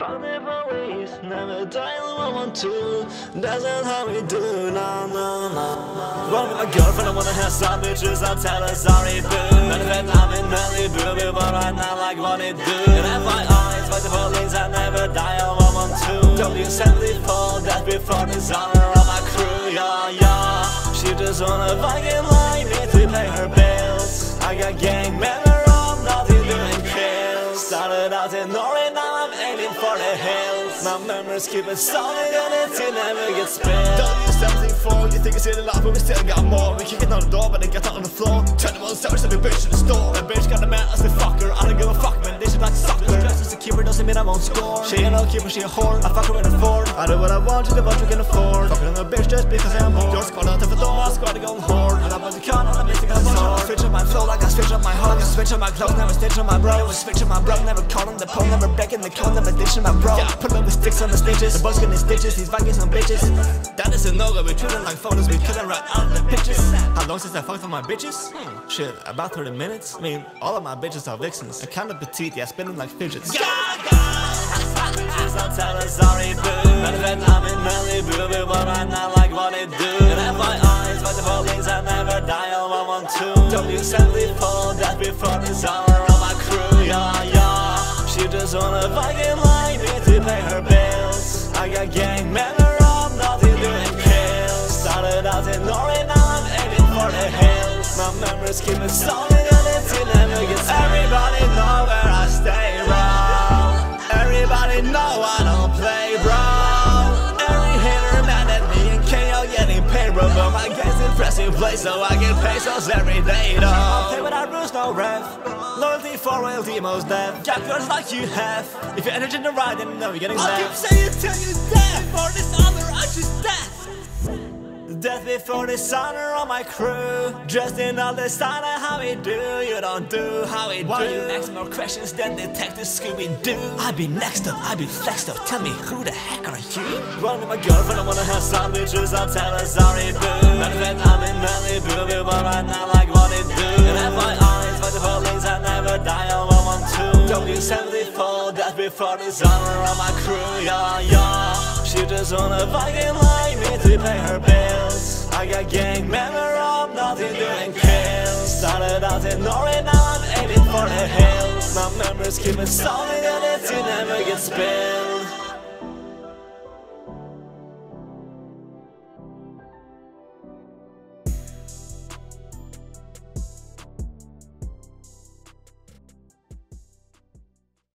Found never ways, never died, I want to. That's not how we do, no, no, no. Run with my girlfriend, I wanna have some bitches, I'll tell her sorry, boo. Not that I'm in Malibu, we were right now like what it do. And FYI, it's by the police, I never die, I want to. W74, death before dishonor of my crew, yeah, yeah. She just wanna fucking lie, need to pay her bills. I got gang member, I'm nothing doing kills. Started out in Norway, now I'm aiming for the hills. My memories keep it solid and it never gets spilled. W74, you think it's in the life, but we still got more. We kick it on the door, but they get out on the floor. 21 hours every bitch in the store. That bitch got a man as the fucker, I don't give a fuck, man, they should like sucker. Just as a keeper doesn't mean I won't score. She ain't no keeper, she a whore, I fuck her in a Ford. I do what I want, she do what you can afford. Fucking on a bitch just because I'm bored. Your squad out of the door, my squad to go hard. And I'm on the con, I'm missing a sword. Switch on my flow like I switch on my heart. I switch on my clothes, never stitch on my bro. Never switch on my bro, never call him the pole. Never break in the cone, never ditch in my bro. Yeah, put up with sticks on the stitches. The boss getting stitches, these Vikings on bitches. That is a no-go, we treat them like photos, we cut them right out of the pictures. How long since I fucked with my bitches? Shit, about 30 minutes? I mean, all of my bitches are vixens. They're kinda petite, yeah, spinning like fidgets. Gaga! Bitches, I'll tell her sorry, boo. But when I'm in Malibu, we were right now like what it do. And FYI, it's by the police, I never die, all I want to. W74, death before dishonor of my crew, yeah, yeah. She just wanna fucking lie, need to pay her bills. I got gang member, I'm nothing doing kills. Started out in Norway, now I'm aiming for the hills. My memories keep it solid and it's in never gets. Everybody know where I stay, bro. Everybody know I don't play, bro. Every hater mad at me and KO getting paid, bro. But my game's impressive play, so I get pesos every day, though. I'll play without rules, no ref. Loyalty for royalty, most death. Got girls like you have. If your energy don't right, then you know you're getting sad. I'll keep saying till you death. Before dishonor, I just death. Death before dishonor on my crew. Dressed in all this honor, how we do. You don't do how we do. Why you ask more questions than Detective Scooby-Doo? I be next up, I be flexed up. Tell me, who the heck are you? Run with my girlfriend, I wanna have some bitches. I'll tell her sorry, boo. Not that I'm in Malibu, we were right now like what it do. And FYI, the police, I never die, all I want to. W74, death before dishonor of my crew, yeah, yeah. She just wanna fucking lie, need to pay her bills. I got gang member, I'm nothing doing kills. Started out in Norway, now I'm aiming for the hills. My memories keep it solid and it never gets spilled.